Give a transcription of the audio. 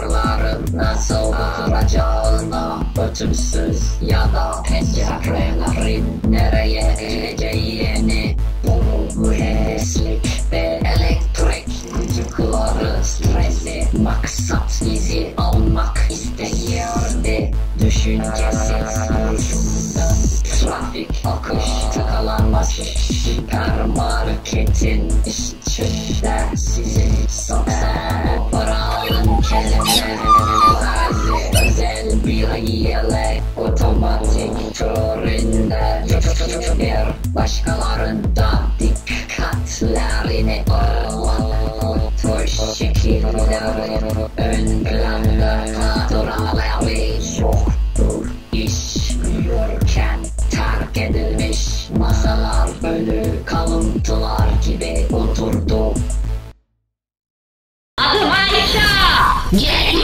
duvarların nasıl oturacağına, ötümsüz ya da pencerelerin nereye geleceğini, bunu mühendislik ve elektrik çocukları stresi maksat izi almak isteyordu. Düşüncesiz duruşundan trafik akış tıkalanması, hipermarketin işçiler sizi soksana paranın kelimeleri özel bir yelek otomatik töründe bir başkalarında dikkatlerini arlatır şekilleri ön planda kadroları yok. Edilmiş masalar, ölü kalıntılar gibi oturdu. Adım Ayşe!